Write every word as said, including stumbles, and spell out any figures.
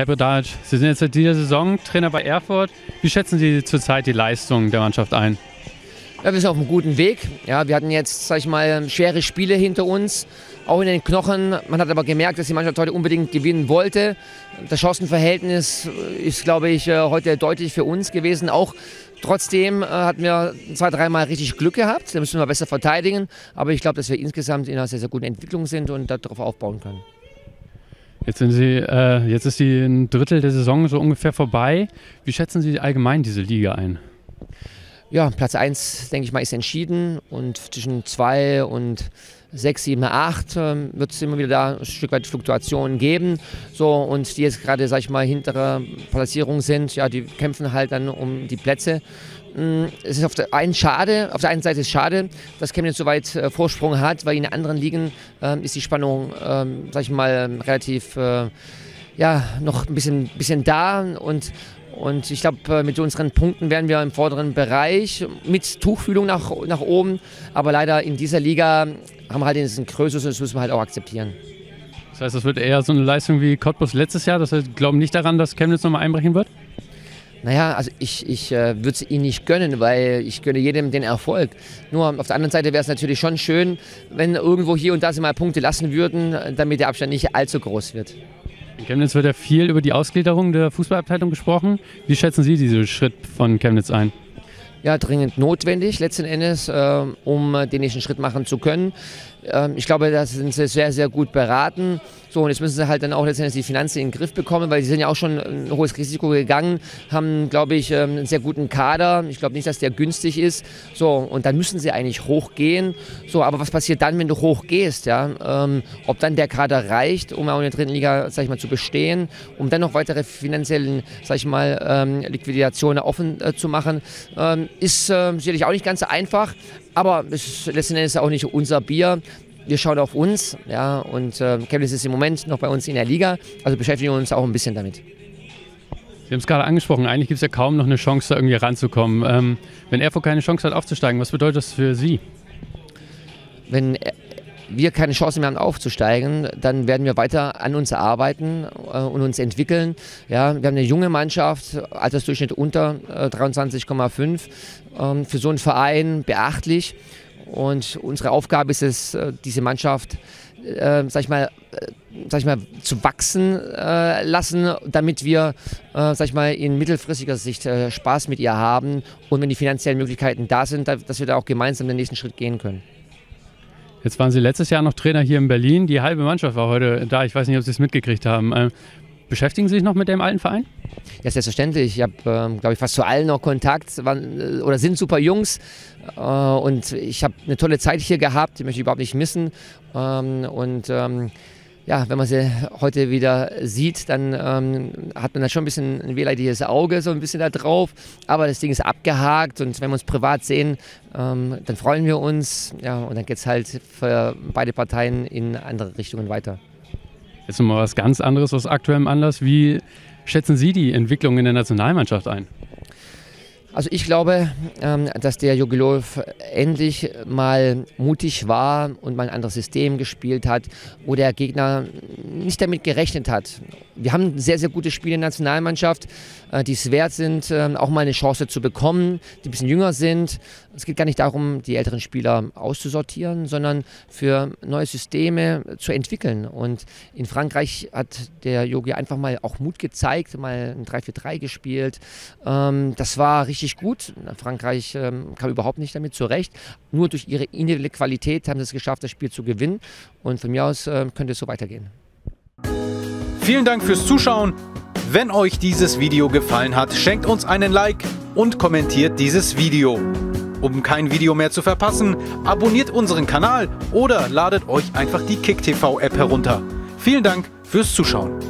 Herr Brdaric, Sie sind jetzt seit dieser Saison Trainer bei Erfurt. Wie schätzen Sie zurzeit die Leistung der Mannschaft ein? Ja, wir sind auf einem guten Weg. Ja, wir hatten jetzt, sag ich mal, schwere Spiele hinter uns, auch in den Knochen. Man hat aber gemerkt, dass die Mannschaft heute unbedingt gewinnen wollte. Das Chancenverhältnis ist, glaube ich, heute deutlich für uns gewesen. Auch trotzdem hatten wir zwei, dreimal richtig Glück gehabt. Da müssen wir besser verteidigen. Aber ich glaube, dass wir insgesamt in einer sehr, sehr guten Entwicklung sind und darauf aufbauen können. Jetzt sind Sie, äh, jetzt ist die ein Drittel der Saison so ungefähr vorbei. Wie schätzen Sie allgemein diese Liga ein? Ja, Platz eins, denke ich mal, ist entschieden, und zwischen zwei und sechs, sieben, acht ähm, wird es immer wieder da ein Stück weit Fluktuationen geben. So, und die jetzt gerade, sag ich mal, hintere Platzierung sind, ja, die kämpfen halt dann um die Plätze. Es ist auf der einen schade, auf der einen Seite ist schade, dass Chemnitz so weit äh, Vorsprung hat, weil in anderen Ligen ähm, ist die Spannung, ähm, sag ich mal, relativ, äh, ja, noch ein bisschen, bisschen da. Und Und ich glaube, mit unseren Punkten wären wir im vorderen Bereich, mit Tuchfühlung nach, nach oben. Aber leider in dieser Liga haben wir halt diesen Krösus, und das müssen wir halt auch akzeptieren. Das heißt, das wird eher so eine Leistung wie Cottbus letztes Jahr. Das heißt, glauben nicht daran, dass Chemnitz nochmal einbrechen wird? Naja, also ich, ich äh, würde es ihnen nicht gönnen, weil ich gönne jedem den Erfolg. Nur auf der anderen Seite wäre es natürlich schon schön, wenn irgendwo hier und da sie mal Punkte lassen würden, damit der Abstand nicht allzu groß wird. In Chemnitz wird ja viel über die Ausgliederung der Fußballabteilung gesprochen. Wie schätzen Sie diesen Schritt von Chemnitz ein? Ja, dringend notwendig, letzten Endes, äh, um den nächsten Schritt machen zu können. Ähm, ich glaube, da sind sie sehr, sehr gut beraten. So, und jetzt müssen sie halt dann auch letzten Endes die Finanzen in den Griff bekommen, weil sie sind ja auch schon ein hohes Risiko gegangen, haben, glaube ich, ähm, einen sehr guten Kader. Ich glaube nicht, dass der günstig ist. So, und dann müssen sie eigentlich hochgehen. So, aber was passiert dann, wenn du hochgehst? Ja? Ähm, ob dann der Kader reicht, um auch in der dritten Liga, sag ich mal, zu bestehen, um dann noch weitere finanziellen, sag ich mal, ähm, Liquidationen offen äh, zu machen? Ähm, Ist äh, sicherlich auch nicht ganz einfach, aber es ist letzten Endes auch nicht unser Bier. Wir schauen auf uns, ja, und äh, Chemnitz ist im Moment noch bei uns in der Liga, also beschäftigen wir uns auch ein bisschen damit. Sie haben es gerade angesprochen, eigentlich gibt es ja kaum noch eine Chance, da irgendwie ranzukommen. Ähm, wenn Erfurt keine Chance hat aufzusteigen, was bedeutet das für Sie? Wenn wir keine Chance mehr haben aufzusteigen, dann werden wir weiter an uns arbeiten äh, und uns entwickeln. Ja, wir haben eine junge Mannschaft, Altersdurchschnitt unter äh, dreiundzwanzig Komma fünf, ähm, für so einen Verein beachtlich. Und unsere Aufgabe ist es, äh, diese Mannschaft äh, sag ich mal, äh, sag ich mal, zu wachsen äh, lassen, damit wir äh, sag ich mal, in mittelfristiger Sicht äh, Spaß mit ihr haben. Und wenn die finanziellen Möglichkeiten da sind, da, dass wir da auch gemeinsam den nächsten Schritt gehen können. Jetzt waren Sie letztes Jahr noch Trainer hier in Berlin. Die halbe Mannschaft war heute da. Ich weiß nicht, ob Sie es mitgekriegt haben. Ähm, beschäftigen Sie sich noch mit dem alten Verein? Ja, selbstverständlich. Ich habe, ähm, glaube ich, fast zu allen noch Kontakt. Waren, oder sind super Jungs. Äh, und ich habe eine tolle Zeit hier gehabt. Die möchte ich überhaupt nicht missen. Ähm, und ähm, ja, wenn man sie heute wieder sieht, dann ähm, hat man da schon ein bisschen ein wehleidiges Auge so ein bisschen da drauf. Aber das Ding ist abgehakt, und wenn wir uns privat sehen, ähm, dann freuen wir uns. Ja, und dann geht es halt für beide Parteien in andere Richtungen weiter. Jetzt nochmal was ganz anderes aus aktuellem Anlass. Wie schätzen Sie die Entwicklung in der Nationalmannschaft ein? Also ich glaube, dass der Jogi Löw endlich mal mutig war und mal ein anderes System gespielt hat, wo der Gegner nicht damit gerechnet hat. Wir haben sehr, sehr gute Spiele in der Nationalmannschaft, die es wert sind, auch mal eine Chance zu bekommen, die ein bisschen jünger sind. Es geht gar nicht darum, die älteren Spieler auszusortieren, sondern für neue Systeme zu entwickeln. Und in Frankreich hat der Jogi einfach mal auch Mut gezeigt, mal ein drei vier drei gespielt. Das war richtig gut. Frankreich ähm, kam überhaupt nicht damit zurecht. Nur durch ihre individuelle Qualität haben sie es geschafft, das Spiel zu gewinnen. Und von mir aus äh, könnte es so weitergehen. Vielen Dank fürs Zuschauen. Wenn euch dieses Video gefallen hat, schenkt uns einen Like und kommentiert dieses Video. Um kein Video mehr zu verpassen, abonniert unseren Kanal oder ladet euch einfach die Kick T V App herunter. Vielen Dank fürs Zuschauen.